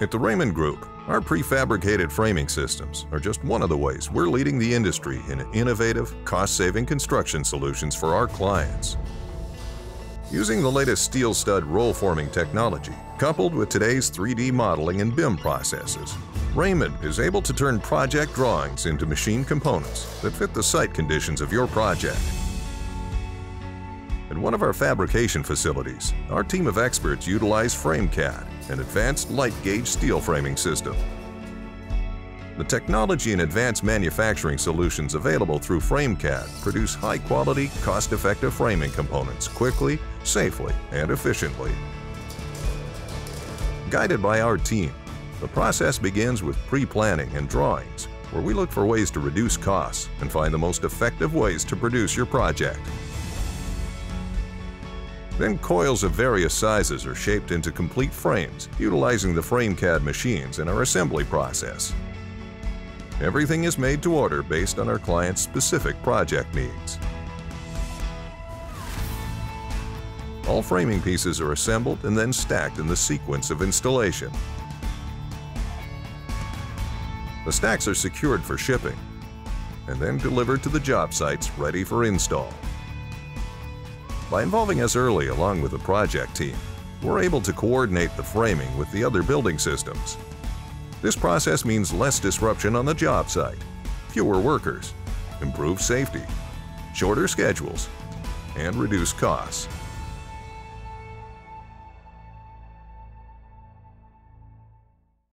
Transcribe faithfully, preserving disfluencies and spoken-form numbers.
At the Raymond Group, our prefabricated framing systems are just one of the ways we're leading the industry in innovative, cost-saving construction solutions for our clients. Using the latest steel stud roll forming technology, coupled with today's three D modeling and B I M processes, Raymond is able to turn project drawings into machine components that fit the site conditions of your project. At one of our fabrication facilities, our team of experts utilize FrameCAD, an advanced light gauge steel framing system. The technology and advanced manufacturing solutions available through FrameCAD produce high-quality, cost-effective framing components quickly, safely, and efficiently. Guided by our team, the process begins with pre-planning and drawings, where we look for ways to reduce costs and find the most effective ways to produce your project. Then coils of various sizes are shaped into complete frames, utilizing the FrameCAD machines in our assembly process. Everything is made to order based on our client's specific project needs. All framing pieces are assembled and then stacked in the sequence of installation. The stacks are secured for shipping and then delivered to the job sites ready for install. By involving us early along with the project team, we're able to coordinate the framing with the other building systems. This process means less disruption on the job site, fewer workers, improved safety, shorter schedules, and reduced costs.